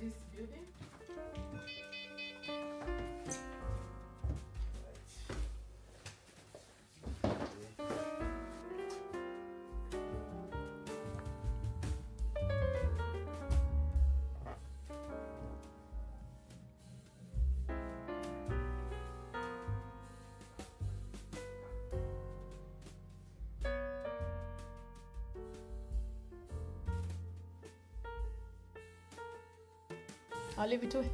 This building. I'll leave it to him.